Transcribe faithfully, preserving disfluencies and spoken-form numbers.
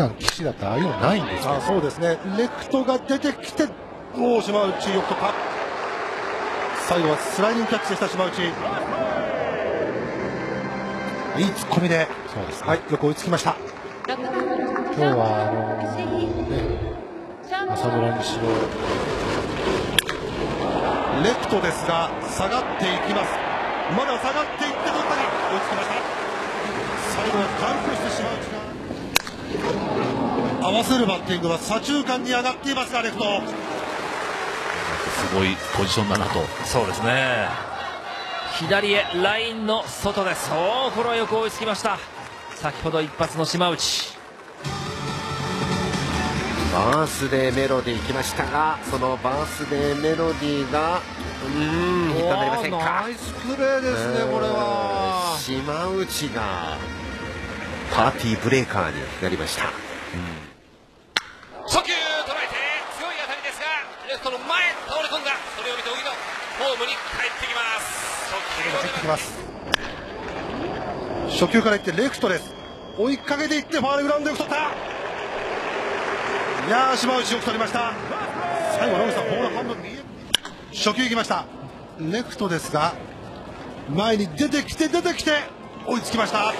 段岸だったらああいうのないんですよ。ああそうですね。レフトが出てきておお島内よく突破。最後はスライディングキャッチでした島内。いい突っ込みで、そうですね、はい、よく追いつきました。今日はあのー、ね、朝ドラにしろレフトですが下がっていきます。まだ下がっていってどっかに追いつきました。最後は完封してしまう力。合わせるバッティングは左中間に上がっていますがレフトすごいポジションだなと。そうですね、左へラインの外です。おフォローよく追いつきました。先ほど一発の島内バースデーメロディー来ましたが、そのバースデーメロディーがうーんヒットになりませんか。ナイスプレーですね。これは島内がパーティーブレーカーになりました。初球捉えて強い当たりですがレフトの前倒れ込んだ。それを見て荻野ホームに帰ってきます。初球、初球からいってレフトです。追いかけていってファウルグラウンドよく取った。いやー島内よく取りました。最後野口さんボール半分初球いきました。レフトですが前に出てきて出てきて追いつきました。